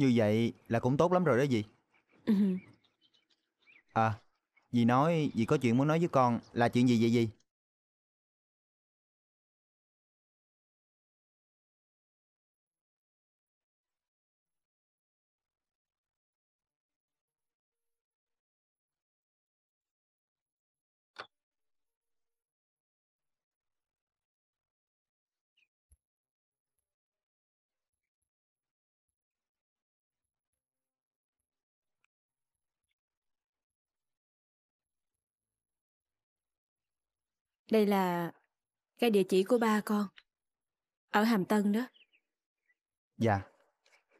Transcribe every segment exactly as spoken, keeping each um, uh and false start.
Như vậy là cũng tốt lắm rồi đó dì. Ừ. À, dì nói dì có chuyện muốn nói với con. Là chuyện gì vậy dì? Đây là cái địa chỉ của ba con, ở Hàm Tân đó. Dạ,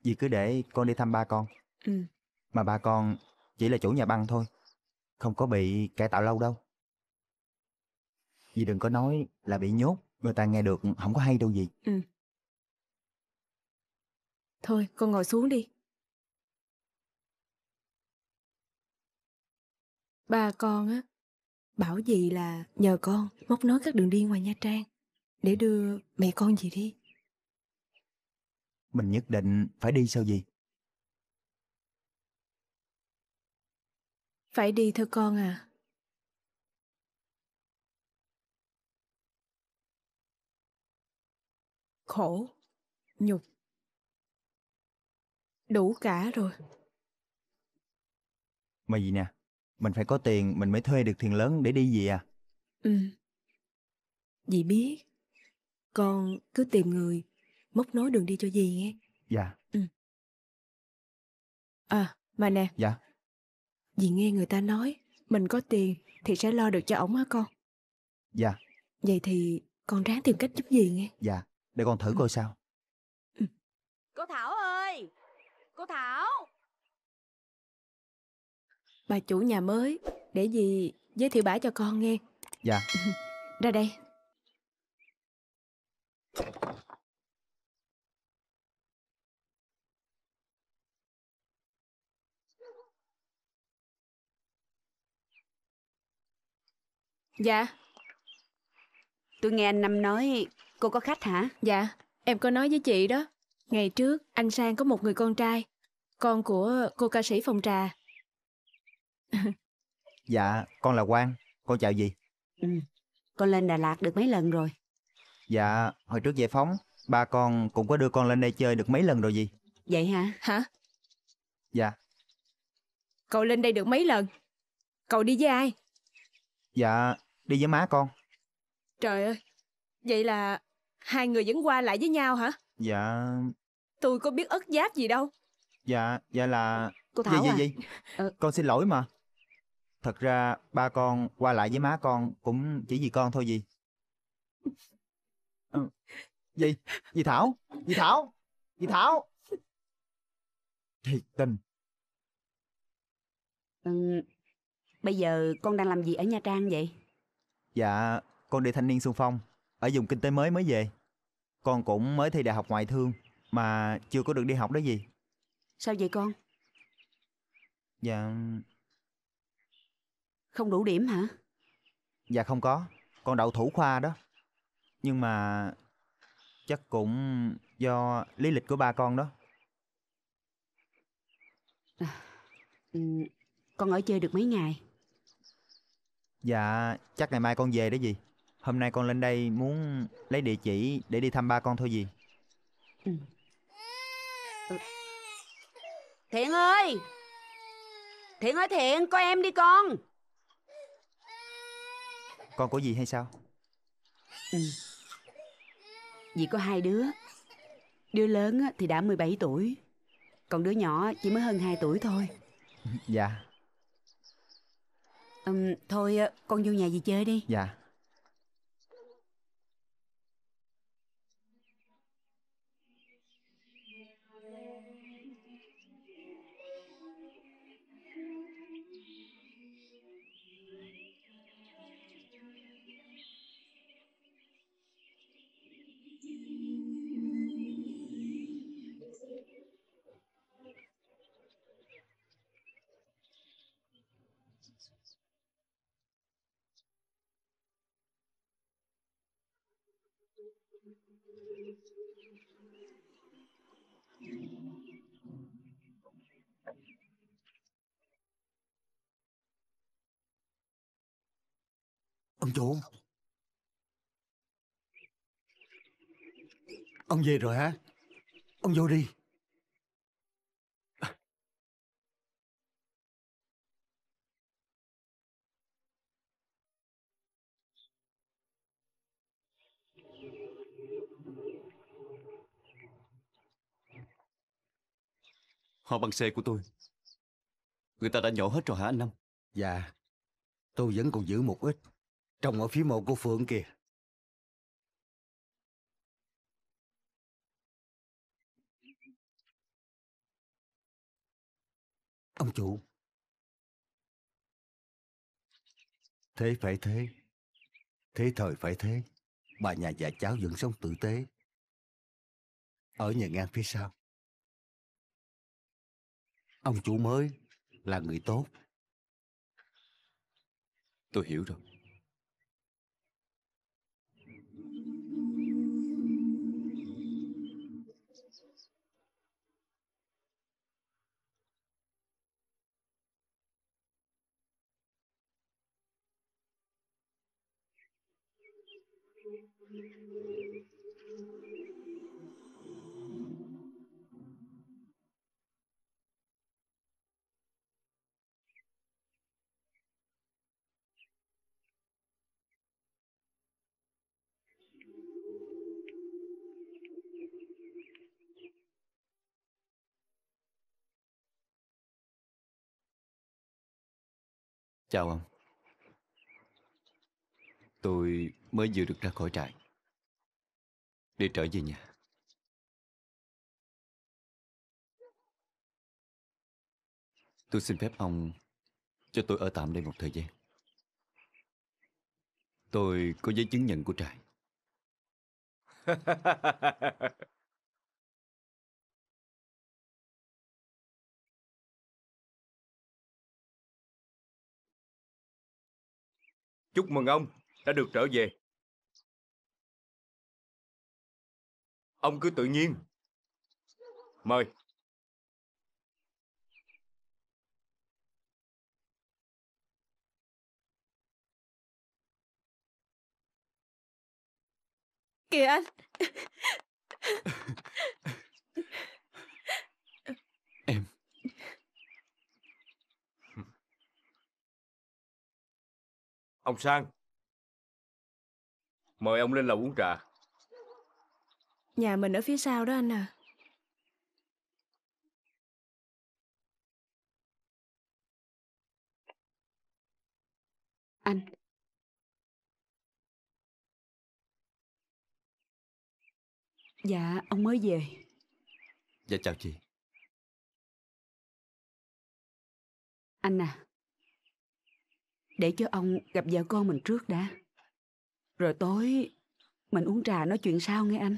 dì cứ để con đi thăm ba con. Ừ. Mà ba con chỉ là chủ nhà băng thôi, không có bị cải tạo lâu đâu. Dì đừng có nói là bị nhốt, người ta nghe được không có hay đâu dì. Ừ. Thôi con ngồi xuống đi. Ba con á bảo dì là nhờ con móc nối các đường đi ngoài Nha Trang để đưa mẹ con dì đi. Mình nhất định phải đi sao dì? Phải đi thôi con à. Khổ, nhục, đủ cả rồi. Mà dì nè, mình phải có tiền mình mới thuê được thuyền lớn để đi gì à? Ừ. Dì biết. Con cứ tìm người móc nối đường đi cho dì nghe. Dạ. Ừ. À mà nè. Dạ. Dì nghe người ta nói mình có tiền thì sẽ lo được cho ổng hả con? Dạ. Vậy thì con ráng tìm cách giúp dì nghe. Dạ. Để con thử coi sao. Ừ. Cô Thảo ơi, cô Thảo. Bà chủ nhà mới, để dì giới thiệu bả cho con nghe. Dạ. Ra đây. Dạ. Tôi nghe anh Năm nói cô có khách hả? Dạ, em có nói với chị đó. Ngày trước anh Sang có một người con trai, con của cô ca sĩ Phòng Trà. Dạ, con là Quang. Con chào dì. Ừ. Con lên Đà Lạt được mấy lần rồi? Dạ, hồi trước giải phóng ba con cũng có đưa con lên đây chơi được mấy lần rồi dì. Vậy hả? Hả? Dạ. Cậu lên đây được mấy lần? Cậu đi với ai? Dạ, đi với má con. Trời ơi, vậy là hai người vẫn qua lại với nhau hả? Dạ. Tôi có biết ớt giáp gì đâu. Dạ, dạ là... Cô Thảo à? Gì? Ờ. Con xin lỗi mà. Thật ra ba con qua lại với má con cũng chỉ vì con thôi dì. Ừ. Dì, dì Thảo, dì Thảo, dì Thảo. Thiệt tình. Ừ. Bây giờ con đang làm gì ở Nha Trang vậy? Dạ, con đi thanh niên xung phong, ở vùng kinh tế mới mới về. Con cũng mới thi đại học ngoại thương mà chưa có được đi học đó dì. Sao vậy con? Dạ. Không đủ điểm hả? Dạ không có. Con đậu thủ khoa đó. Nhưng mà chắc cũng do lý lịch của ba con đó. À, ừ, con ở chơi được mấy ngày? Dạ chắc ngày mai con về đó dì. Hôm nay con lên đây muốn lấy địa chỉ để đi thăm ba con thôi dì. Ừ. Ừ. Thiện ơi, Thiện ơi Thiện, coi em đi con. Con có gì hay sao? Ừ. Dì có hai đứa. Đứa lớn thì đã mười bảy tuổi, còn đứa nhỏ chỉ mới hơn hai tuổi thôi. Dạ. Ừ, thôi con vô nhà dì chơi đi. Dạ. Ông chủ, ông về rồi hả? Ông vô đi. Họ bằng xe của tôi, người ta đã nhổ hết rồi hả anh Năm? Dạ, tôi vẫn còn giữ một ít, trồng ở phía mộ của Phượng kìa. Ông chủ, thế phải thế, thế thời phải thế, bà nhà già cháu vẫn sống tử tế. Ở nhà ngang phía sau, ông chủ mới là người tốt. Tôi hiểu rồi. Chào ông. Tôi mới vừa được ra khỏi trại để trở về nhà. Tôi xin phép ông cho tôi ở tạm đây một thời gian. Tôi có giấy chứng nhận của trại. Chúc mừng ông đã được trở về. Ông cứ tự nhiên. Mời. Kìa anh. Em. Ông Sang, mời ông lên lầu uống trà. Nhà mình ở phía sau đó anh à. Anh. Dạ, ông mới về. Dạ chào chị. Anh à, để cho ông gặp vợ con mình trước đã. Rồi tối mình uống trà nói chuyện sau nghe anh.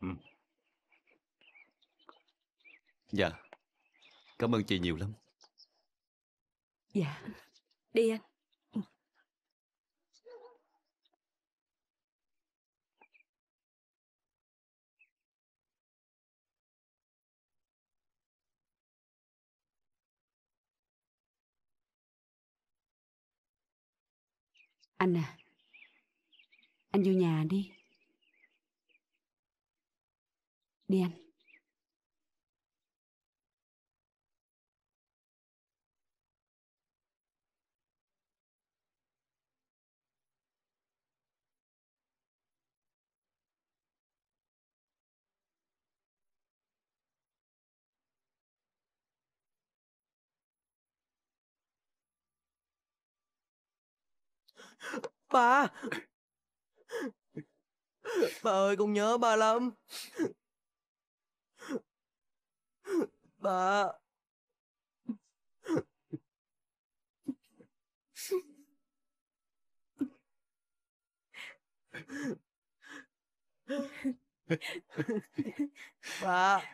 Ừ. Dạ, cảm ơn chị nhiều lắm. Dạ, đi anh. Ừ. Anh à, anh vô nhà đi. Đi anh. Ba. Ba ơi, con nhớ ba lắm. Ba. Ba.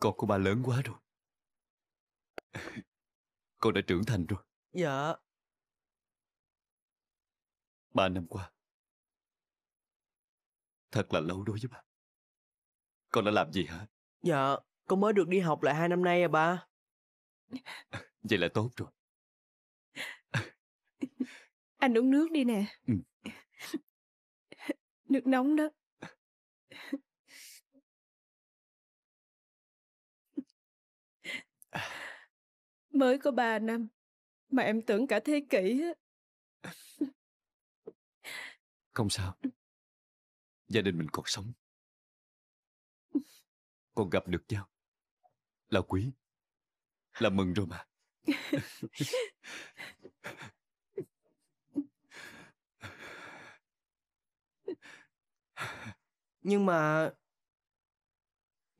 Con của ba lớn quá rồi. Con đã trưởng thành rồi. Dạ. Ba năm qua thật là lâu đối với ba. Con đã làm gì hả? Dạ, con mới được đi học lại hai năm nay à ba. Vậy là tốt rồi. Anh uống nước đi nè. Ừ. Nước nóng đó. Mới có ba năm mà em tưởng cả thế kỷ á. Không sao. Gia đình mình còn sống. Còn gặp được nhau là quý, là mừng rồi mà. Nhưng mà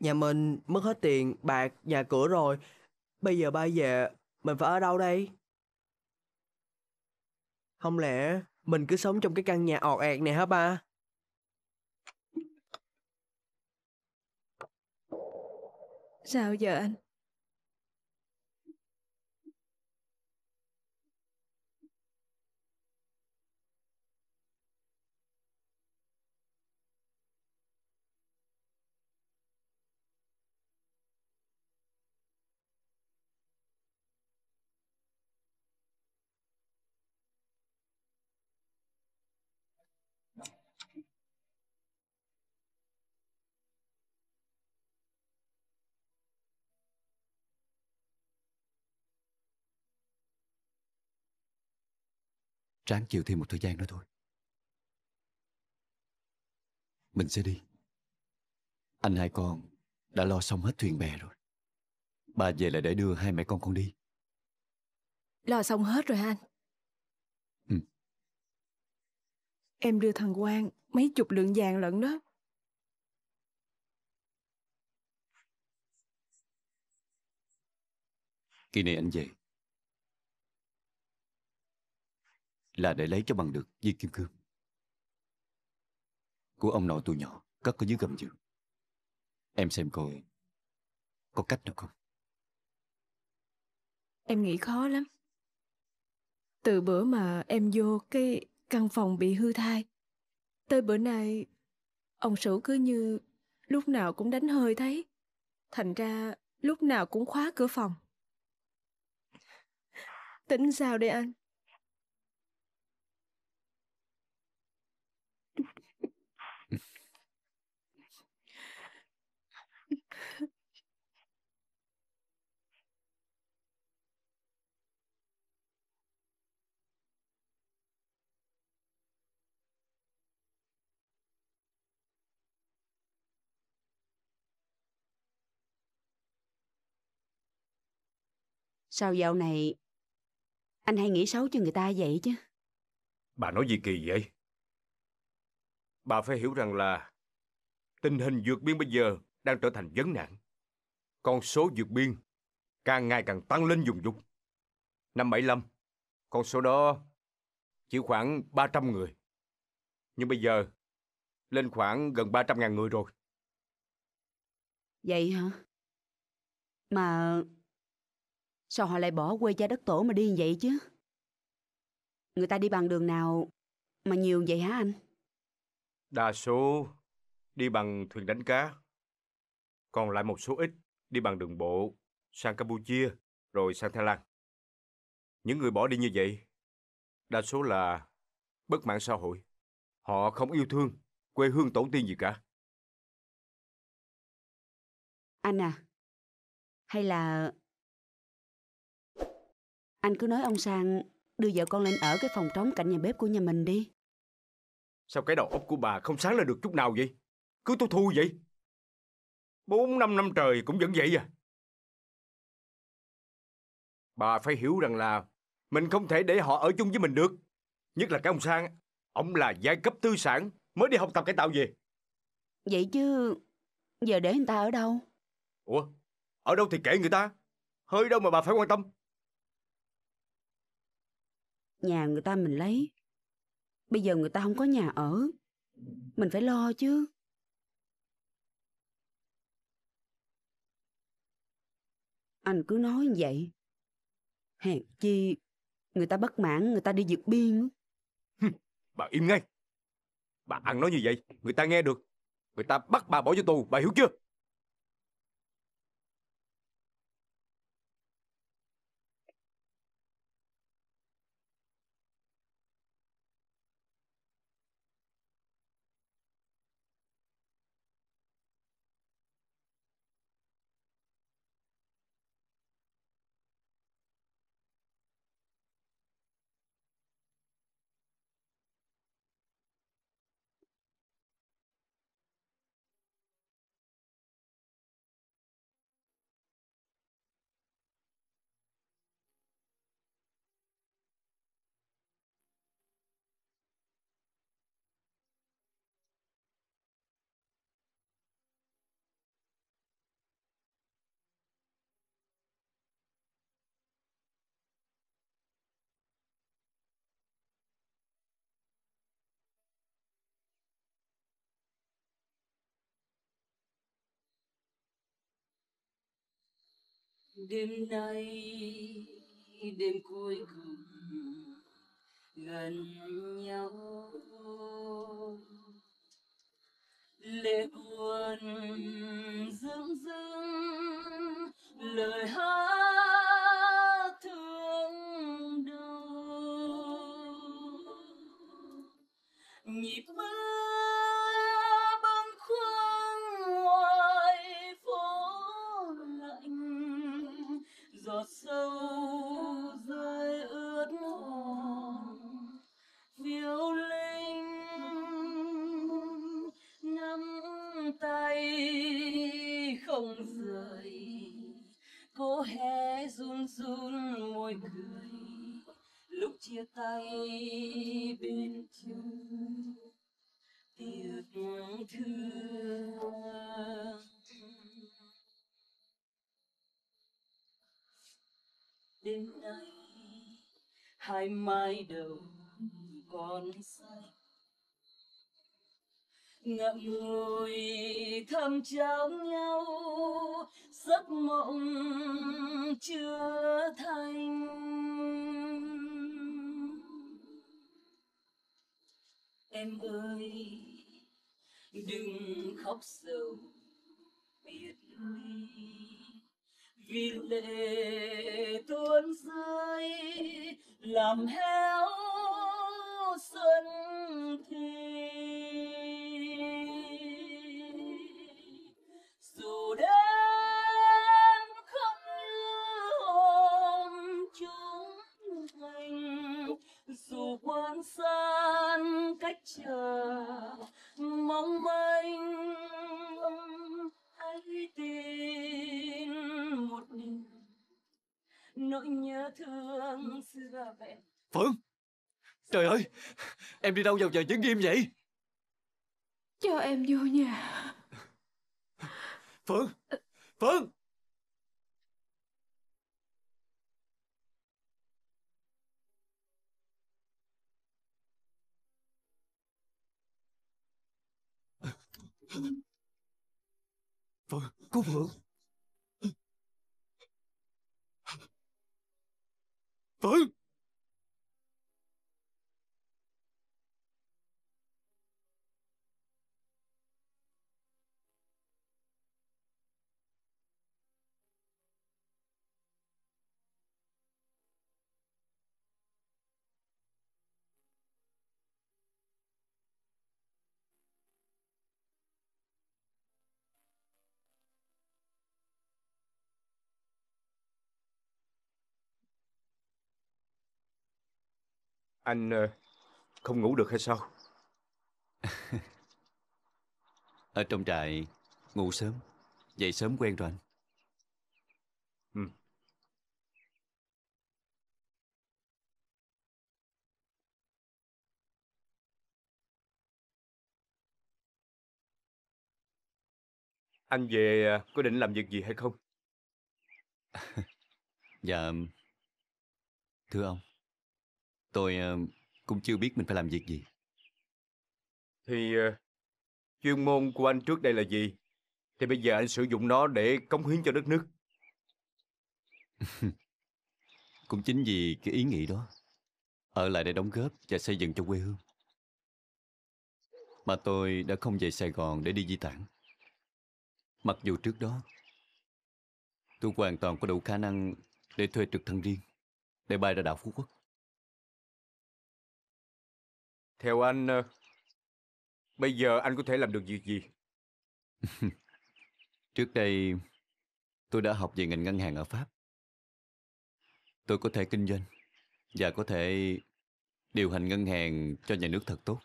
nhà mình mất hết tiền bạc nhà cửa rồi. Bây giờ ba về mình phải ở đâu đây? Không lẽ mình cứ sống trong cái căn nhà ọt ẹt này hả ba? Sao giờ anh? Ráng chịu thêm một thời gian nữa thôi. Mình sẽ đi. Anh hai con đã lo xong hết thuyền bè rồi. Ba về là để đưa hai mẹ con con đi. Lo xong hết rồi hả anh? Ừ. Em đưa thằng Quang mấy chục lượng vàng lận đó. Kỳ này anh về là để lấy cho bằng được viên kim cương của ông nội tôi nhỏ cất ở dưới gầm giường. Em xem coi có cách nào không? Em nghĩ khó lắm. Từ bữa mà em vô cái căn phòng bị hư thai tới bữa nay, ông Sửu cứ như lúc nào cũng đánh hơi thấy. Thành ra lúc nào cũng khóa cửa phòng. Tính sao đây anh? Sao dạo này anh hay nghĩ xấu cho người ta vậy chứ? Bà nói gì kỳ vậy? Bà phải hiểu rằng là tình hình vượt biên bây giờ đang trở thành vấn nạn. Con số vượt biên càng ngày càng tăng lên dùng dục. Năm bảy lăm, con số đó chỉ khoảng ba trăm người. Nhưng bây giờ lên khoảng gần ba trăm nghìn người rồi. Vậy hả? Mà sao họ lại bỏ quê cha đất tổ mà đi vậy chứ? Người ta đi bằng đường nào mà nhiều vậy hả anh? Đa số đi bằng thuyền đánh cá. Còn lại một số ít đi bằng đường bộ sang Campuchia rồi sang Thái Lan. Những người bỏ đi như vậy đa số là bất mãn xã hội. Họ không yêu thương quê hương tổ tiên gì cả. Anh à, hay là anh cứ nói ông Sang đưa vợ con lên ở cái phòng trống cạnh nhà bếp của nhà mình đi. Sao cái đầu óc của bà không sáng lên được chút nào vậy? Cứ tôi thu vậy. Bốn năm năm trời cũng vẫn vậy à. Bà phải hiểu rằng là mình không thể để họ ở chung với mình được. Nhất là cái ông Sang. Ông là giai cấp tư sản mới đi học tập cải tạo về. Vậy chứ giờ để người ta ở đâu? Ủa? Ở đâu thì kệ người ta. Hơi đâu mà bà phải quan tâm. Nhà người ta mình lấy. Bây giờ người ta không có nhà ở, mình phải lo chứ. Anh cứ nói như vậy, hèn chi người ta bất mãn, người ta đi vượt biên. Bà im ngay. Bà ăn nói như vậy người ta nghe được, người ta bắt bà bỏ vô tù, bà hiểu chưa? Đêm nay đêm cuối cùng gần nhau, lệ buồn dưng dưng lời hát thương đau, nhịp bước giọt sâu rơi ướt hồn phiêu linh, nắm tay không rời, cô hé run run môi cười lúc chia tay bên chung tiếc thương. Đêm nay hai mái đầu còn say, ngậm ngùi thầm trao nhau giấc mộng chưa thành. Em ơi đừng khóc sâu biệt ly, vì lệ tuôn rơi làm héo xuân thi. Dù đêm không như hôm chúng mình, dù quan san cách chờ mong manh, hãy tin một điều nỗi nhớ thương xưa vẹn. Phượng, trời ơi, em đi đâu vào giờ chứng nghiêm vậy? Cho em vô nhà. Phượng, Phượng. Phượng, cô Phượng. Phượng. Anh không ngủ được hay sao? Ở trong trại ngủ sớm, dậy sớm quen rồi anh. Ừ. Anh về có định làm việc gì hay không? Dạ, thưa ông, tôi cũng chưa biết mình phải làm việc gì. Thì chuyên môn của anh trước đây là gì, thì bây giờ anh sử dụng nó để cống hiến cho đất nước. Cũng chính vì cái ý nghĩ đó, ở lại để đóng góp và xây dựng cho quê hương, mà tôi đã không về Sài Gòn để đi di tản. Mặc dù trước đó tôi hoàn toàn có đủ khả năng để thuê trực thăng riêng để bay ra đảo Phú Quốc. Theo anh, bây giờ anh có thể làm được việc gì? Trước đây tôi đã học về ngành ngân hàng ở Pháp. Tôi có thể kinh doanh và có thể điều hành ngân hàng cho nhà nước thật tốt.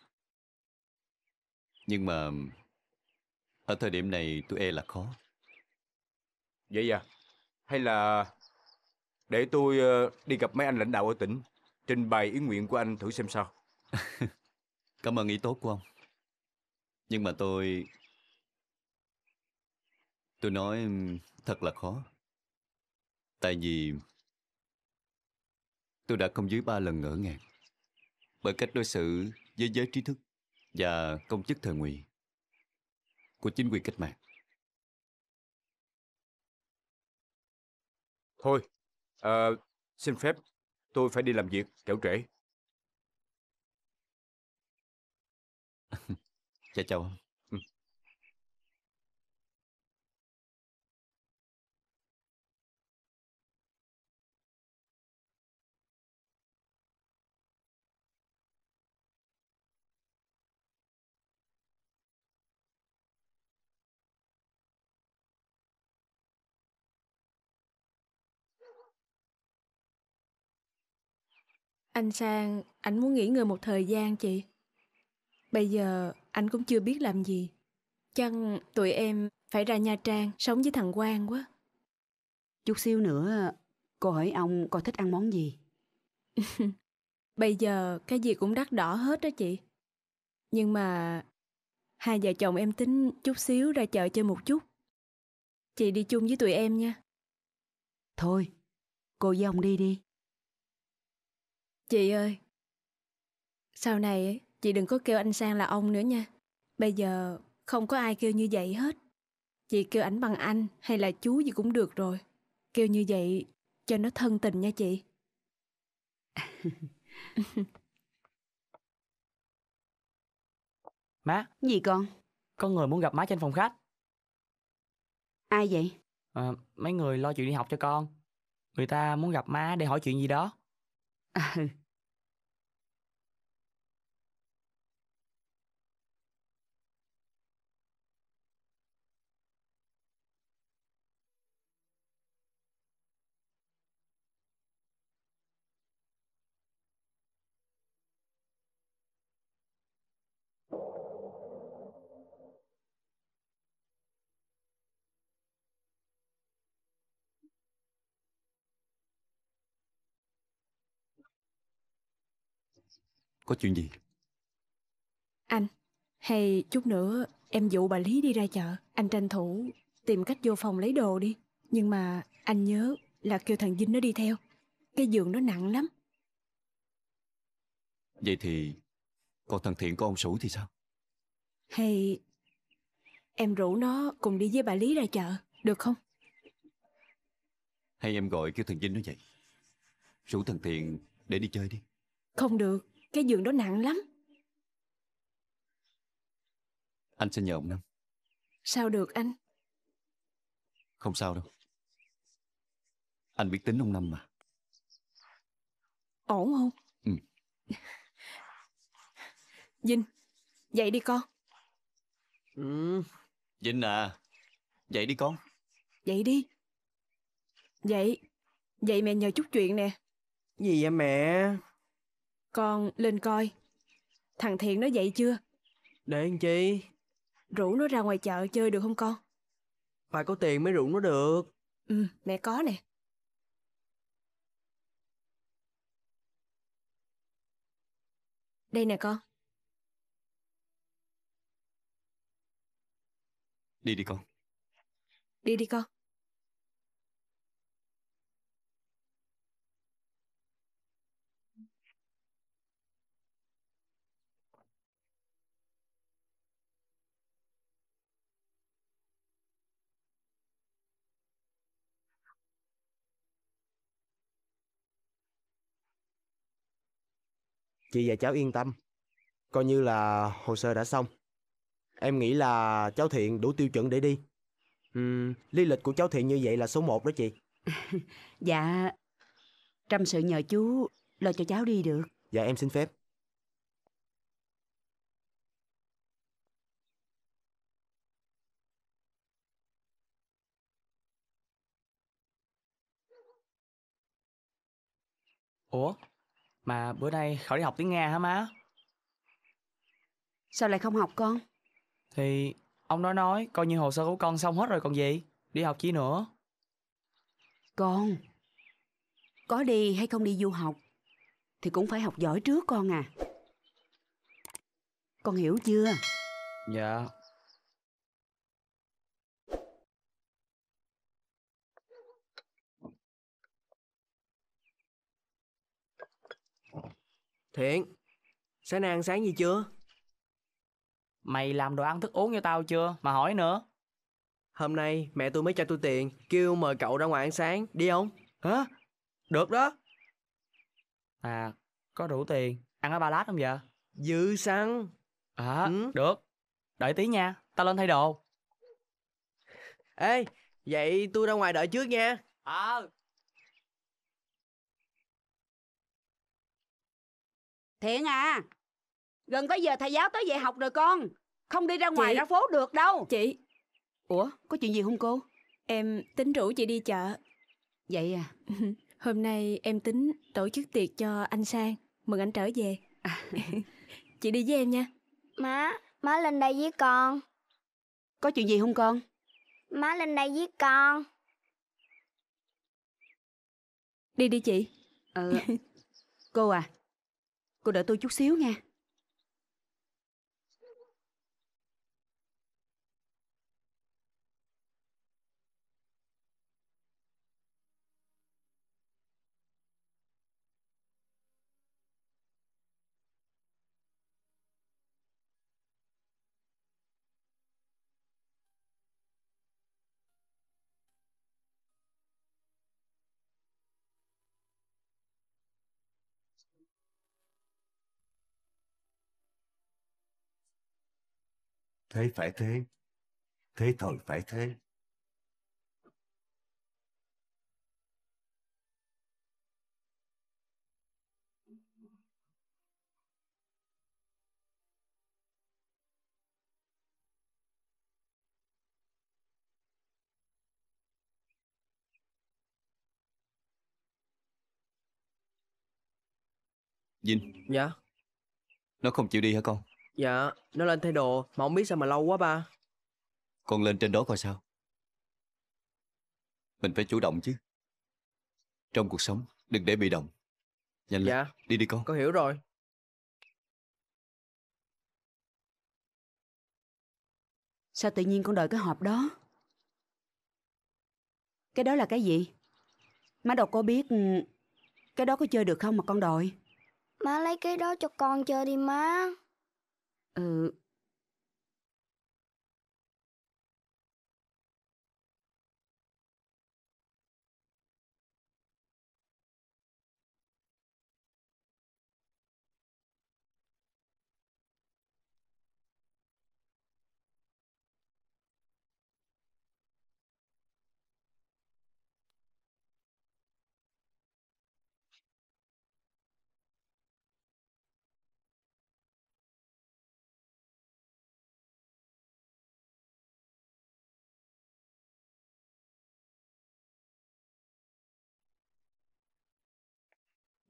Nhưng mà ở thời điểm này tôi e là khó. Vậy à? Hay là để tôi đi gặp mấy anh lãnh đạo ở tỉnh, trình bày ý nguyện của anh thử xem sao. Cảm ơn ý tốt của ông. Nhưng mà tôi Tôi nói thật là khó. Tại vì tôi đã không dưới ba lần ngỡ ngàng bởi cách đối xử với giới trí thức và công chức thời Ngụy của chính quyền cách mạng. Thôi, à, xin phép tôi phải đi làm việc, kẻo trễ. Chào chào ông. Ừ. Anh Sang, anh muốn nghỉ ngơi một thời gian chị. Bây giờ anh cũng chưa biết làm gì. Chăng tụi em phải ra Nha Trang sống với thằng Quang quá. Chút xíu nữa cô hỏi ông coi thích ăn món gì. Bây giờ cái gì cũng đắt đỏ hết đó chị. Nhưng mà hai vợ chồng em tính chút xíu ra chợ chơi một chút. Chị đi chung với tụi em nha. Thôi, cô với ông đi đi. Chị ơi, sau này ấy, chị đừng có kêu anh Sang là ông nữa nha. Bây giờ không có ai kêu như vậy hết. Chị kêu ảnh bằng anh hay là chú gì cũng được rồi. Kêu như vậy cho nó thân tình nha chị. Má. Gì con? Có người muốn gặp má trên phòng khách. Ai vậy? À, mấy người lo chuyện đi học cho con. Người ta muốn gặp má để hỏi chuyện gì đó. À. Có chuyện gì? Anh, hay chút nữa em dụ bà Lý đi ra chợ. Anh tranh thủ tìm cách vô phòng lấy đồ đi. Nhưng mà anh nhớ là kêu thằng Vinh nó đi theo. Cái giường nó nặng lắm. Vậy thì còn thằng Thiện của ông Sủ thì sao? Hay em rủ nó cùng đi với bà Lý ra chợ, được không? Hay em gọi kêu thằng Vinh nó vậy, rủ thằng Thiện để đi chơi đi. Không được, cái giường đó nặng lắm. Anh sẽ nhờ ông Năm. Sao được anh? Không sao đâu. Anh biết tính ông Năm mà. Ổn không? Ừ. Vinh, dậy đi con. Ừ. Vinh à, dậy đi con. Dậy đi. Dậy. Dậy mẹ nhờ chút chuyện nè. Gì vậy mẹ? Con lên coi thằng Thiện nó dậy chưa. Để làm chi? Rủ nó ra ngoài chợ chơi được không con? Phải có tiền mới rủ nó được. Ừ, mẹ có nè. Đây nè con. Đi đi con. Đi đi con. chị và cháu yên tâm, coi như là hồ sơ đã xong. Em nghĩ là cháu Thiện đủ tiêu chuẩn để đi. Uhm, lý lịch của cháu Thiện như vậy là số một đó chị. Dạ, Trâm sự nhờ chú lo cho cháu đi được. Dạ em xin phép. Ủa, mà bữa nay khỏi đi học tiếng Nga hả má? Sao lại không học con? Thì ông đó nói coi như hồ sơ của con xong hết rồi còn gì. Đi học chi nữa. Con, có đi hay không đi du học thì cũng phải học giỏi trước con à. Con hiểu chưa? Dạ. Thiện, sáng nay ăn sáng gì chưa? Mày làm đồ ăn thức uống cho tao chưa mà hỏi nữa. Hôm nay mẹ tôi mới cho tôi tiền, kêu mời cậu ra ngoài ăn sáng, đi không? Hả? Được đó. À, có đủ tiền, ăn ở Ba Lát không vậy? Dư xăng. À, ừ. Được. Đợi tí nha, tao lên thay đồ. Ê, vậy tôi ra ngoài đợi trước nha. Ờ. À. Thiện à, gần tới giờ thầy giáo tới dạy học rồi con. Không đi ra ngoài chị... ra phố được đâu. Chị. Ủa, có chuyện gì không cô? Em tính rủ chị đi chợ. Vậy à? Hôm nay em tính tổ chức tiệc cho anh Sang, mừng anh trở về. À. Chị đi với em nha. Má, má lên đây với con. Có chuyện gì không con? Má lên đây với con. Đi đi chị. Ừ. Cô à, cô đợi tôi chút xíu nha. Thế phải thế, thế thôi phải thế. Vinh. Dạ. Nó không chịu đi hả con? Dạ, nó lên thay đồ, mà không biết sao mà lâu quá ba. Con lên trên đó coi sao. Mình phải chủ động chứ. Trong cuộc sống, đừng để bị động. Nhanh lên, dạ. Đi đi con. Con hiểu rồi. Sao tự nhiên con đợi cái hộp đó? Cái đó là cái gì? Má đâu có biết cái đó có chơi được không mà con đòi. Má lấy cái đó cho con chơi đi má. Ừ.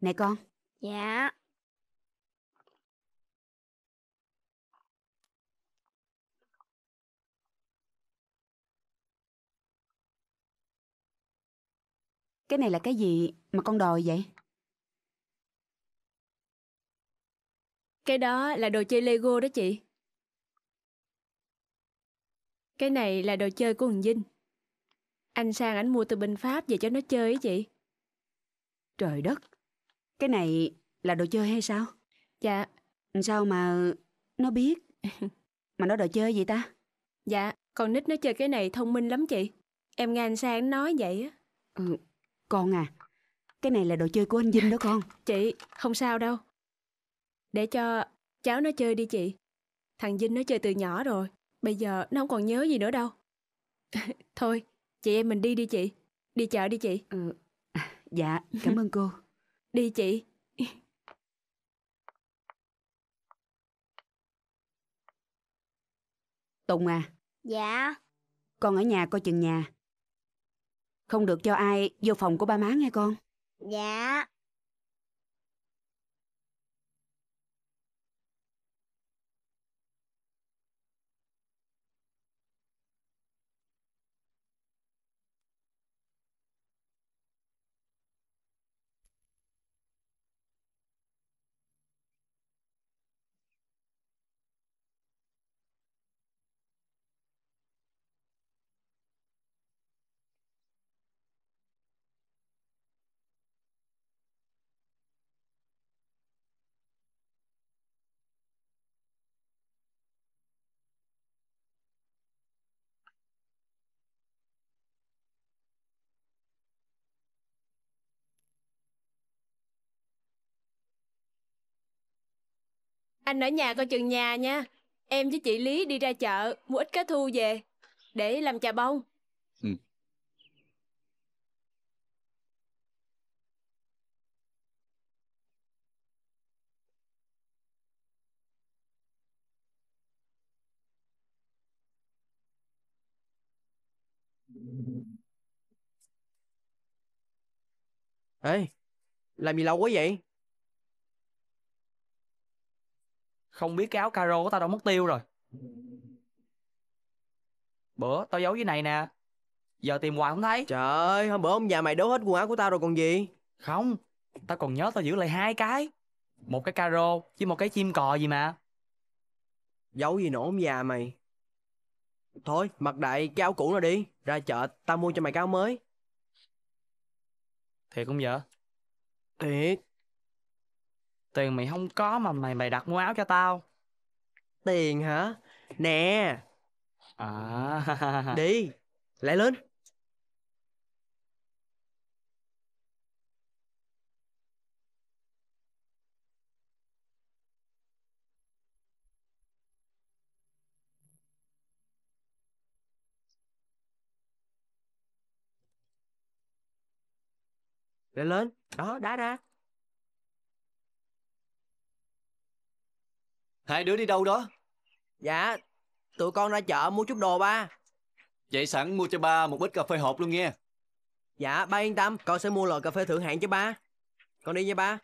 Này con. Dạ. Cái này là cái gì mà con đòi vậy? Cái đó là đồ chơi Lego đó chị. Cái này là đồ chơi của thằng Vinh. Anh Sang ảnh mua từ bên Pháp về cho nó chơi á chị. Trời đất. Cái này là đồ chơi hay sao? Dạ. Sao mà nó biết? Mà nó đồ chơi gì ta? Dạ, con nít nó chơi cái này thông minh lắm chị. Em nghe anh Sang nói vậy á. Ừ, con à, cái này là đồ chơi của anh Vinh đó con. Chị, không sao đâu. để cho cháu nó chơi đi chị. Thằng Vinh nó chơi từ nhỏ rồi, bây giờ nó không còn nhớ gì nữa đâu. Thôi, chị em mình đi đi chị. Đi chợ đi chị. Ừ. Dạ, cảm ơn cô. Đi chị. Tùng à. Dạ. Con ở nhà coi chừng nhà. Không được cho ai vô phòng của ba má nghe con. Dạ. Anh ở nhà coi chừng nhà nha. Em với chị Lý đi ra chợ mua ít cá thu về để làm chà bông. Ừ. Ê, làm gì lâu quá vậy? Không biết cái áo caro của tao đâu mất tiêu rồi. Bữa tao giấu dưới này nè, giờ tìm hoài không thấy. Trời ơi, hôm bữa ông già mày đốt hết quần áo của tao rồi còn gì. Không, tao còn nhớ tao giữ lại hai cái. Một cái caro với một cái chim cò gì mà. Giấu gì nữa ông già mày. Thôi mặc đại cái áo cũ nó đi. Ra chợ tao mua cho mày cái áo mới. Thiệt không vậy? Thiệt. Tiền mày không có mà mày mày đặt mua áo cho tao. Tiền hả? Nè. À. Đi. Lại lên. Lại lên. Đó, đá ra. Hai đứa đi đâu đó? Dạ, tụi con ra chợ mua chút đồ ba. Vậy sẵn mua cho ba một bịch cà phê hộp luôn nghe. Dạ, ba yên tâm, con sẽ mua lò cà phê thượng hạng cho ba. Con đi nha ba.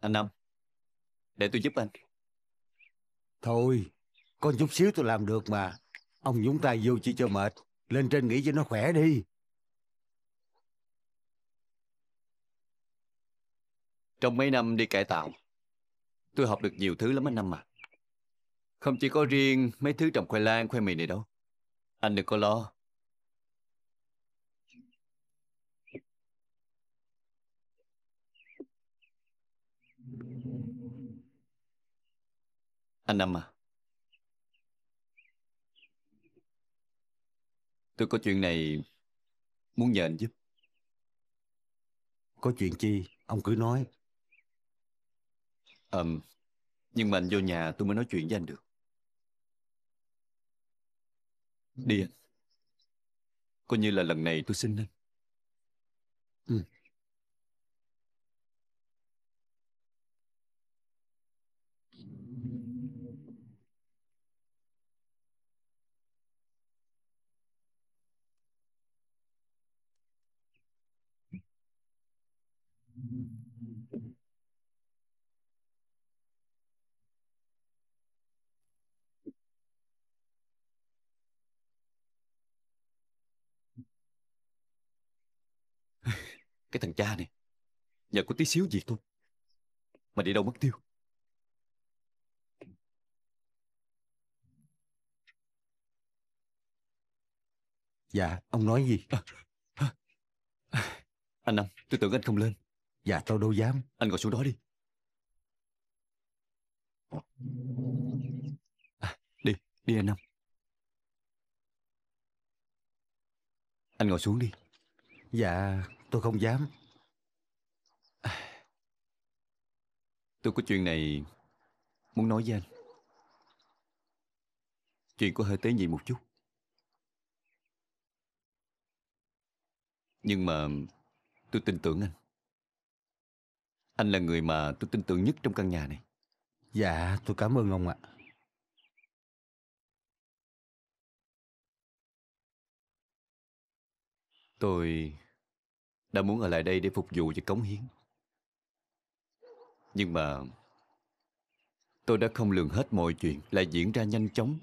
Anh Năm, để tôi giúp anh. Thôi, có chút xíu tôi làm được mà. Ông nhúng tay vô chỉ cho mệt. Lên trên nghỉ cho nó khỏe đi. Trong mấy năm đi cải tạo, tôi học được nhiều thứ lắm anh Năm à. Không chỉ có riêng mấy thứ trồng khoai lang, khoai mì này đâu. Anh đừng có lo. Anh Năm à, tôi có chuyện này muốn nhờ anh giúp. Có chuyện chi, ông cứ nói. Ờ, um, nhưng mà anh vô nhà tôi mới nói chuyện với anh được. Đi anh. Coi như là lần này tôi xin anh. Ừ. Cái thằng cha này, nhờ có tí xíu gì thôi mà đi đâu mất tiêu. Dạ, ông nói gì? À, à, à, anh Năm, tôi tưởng anh không lên. Dạ, tao đâu dám. Anh ngồi xuống đó đi. À, đi, đi anh Năm. Anh ngồi xuống đi. Dạ, tôi không dám. Tôi có chuyện này muốn nói với anh. Chuyện có hơi tế nhị một chút, nhưng mà tôi tin tưởng anh. Anh là người mà tôi tin tưởng nhất trong căn nhà này. Dạ, tôi cảm ơn ông ạ. Tôi đã muốn ở lại đây để phục vụ và cống hiến, nhưng mà tôi đã không lường hết mọi chuyện lại diễn ra nhanh chóng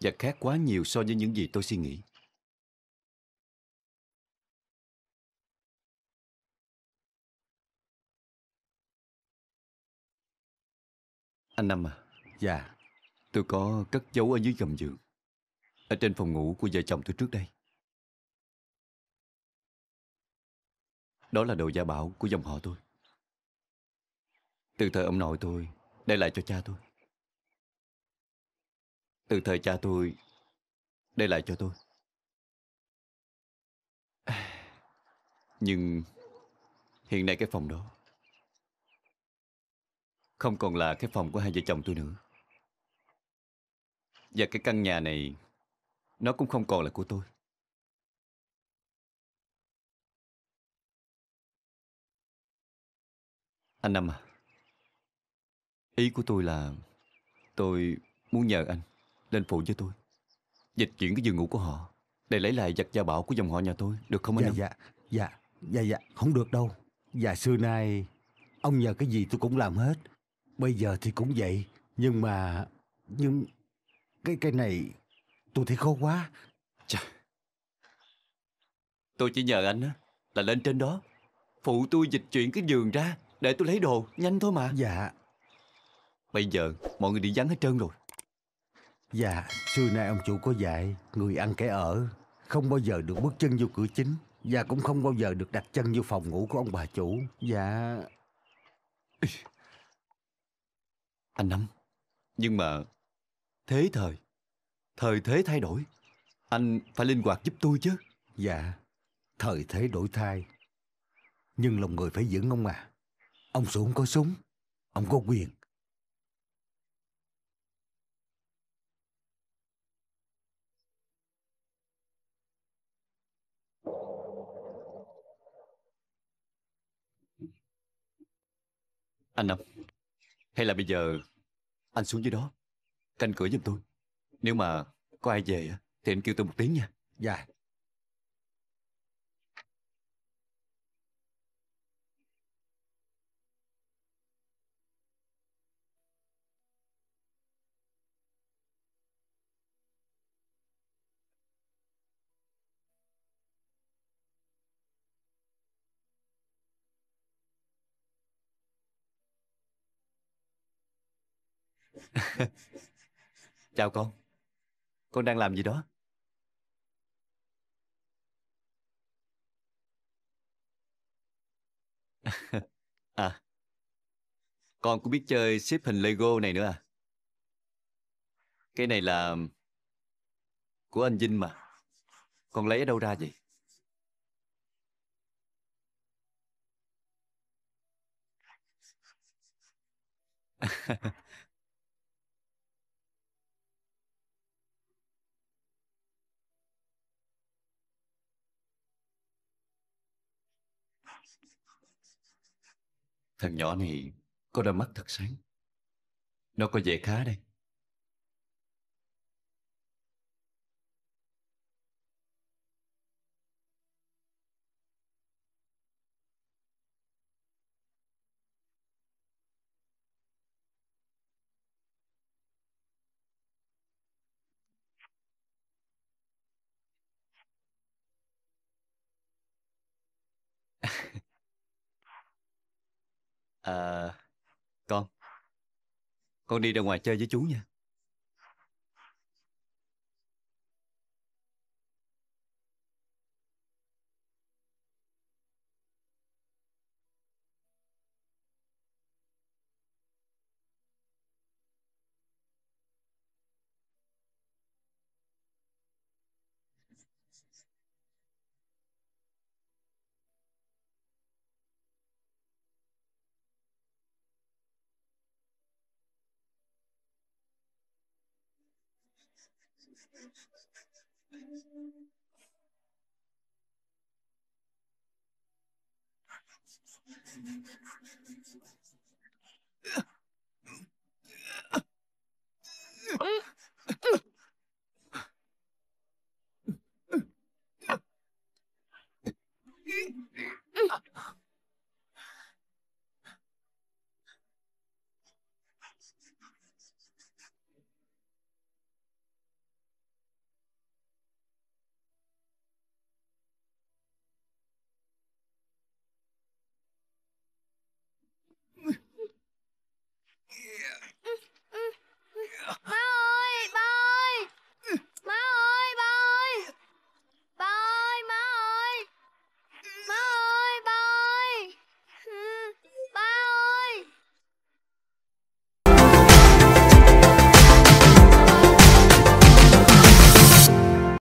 và khác quá nhiều so với những gì tôi suy nghĩ. Anh Năm à. Dạ. Tôi có cất giấu ở dưới gầm giường, ở trên phòng ngủ của vợ chồng tôi trước đây. Đó là đồ gia bảo của dòng họ tôi, từ thời ông nội tôi để lại cho cha tôi, từ thời cha tôi để lại cho tôi. Nhưng hiện nay cái phòng đó không còn là cái phòng của hai vợ chồng tôi nữa, và cái căn nhà này nó cũng không còn là của tôi. Anh Năm à, ý của tôi là tôi muốn nhờ anh lên phụ với tôi dịch chuyển cái giường ngủ của họ để lấy lại vật gia bảo của dòng họ nhà tôi, được không anh Năm? Dạ, dạ, dạ, dạ, không được đâu. Dạ, xưa nay ông nhờ cái gì tôi cũng làm hết, bây giờ thì cũng vậy. Nhưng mà nhưng cái cái này tôi thấy khó quá. Chà, tôi chỉ nhờ anh á là lên trên đó phụ tôi dịch chuyển cái giường ra để tôi lấy đồ nhanh thôi mà. Dạ. Bây giờ mọi người đi vắng hết trơn rồi. Dạ, xưa nay ông chủ có dạy người ăn kẻ ở, không bao giờ được bước chân vô cửa chính, và cũng không bao giờ được đặt chân vô phòng ngủ của ông bà chủ. Dạ. Anh Năm, nhưng mà thế thời thời thế thay đổi, anh phải linh hoạt giúp tôi chứ. Dạ, thời thế đổi thay, nhưng lòng người phải vững ông à. Ông chủ không có súng, ông có quyền. Anh Năm, hay là bây giờ anh xuống dưới đó canh cửa giùm tôi. Nếu mà có ai về thì anh kêu tôi một tiếng nha. Dạ. Chào con. Con đang làm gì đó? À, con cũng biết chơi xếp hình Lego này nữa à? Cái này là của anh Vinh mà. Con lấy ở đâu ra vậy? Thằng nhỏ này có đôi mắt thật sáng. Nó có vẻ khá đây. À, con Con đi ra ngoài chơi với chú nha.